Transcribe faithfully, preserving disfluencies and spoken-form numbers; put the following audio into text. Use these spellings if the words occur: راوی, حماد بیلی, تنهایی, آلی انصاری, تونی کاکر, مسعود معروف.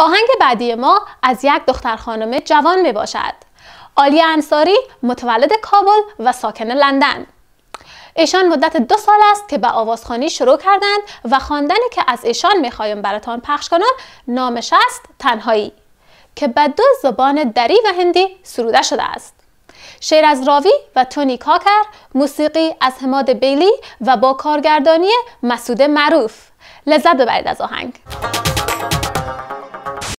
آهنگ بعدی ما از یک دختر خانم جوان می باشد. آلی انصاری متولد کابل و ساکن لندن. ایشان مدت دو سال است که به آوازخوانی شروع کردند و خواندنی که از ایشان میخوایم براتان پخش کنم نامش است تنهایی که به دو زبان دری و هندی سروده شده است. شعر از راوی و تونی کاکر، موسیقی از حماد بیلی و با کارگردانی مسعود معروف. لذت ببرید از آهنگ.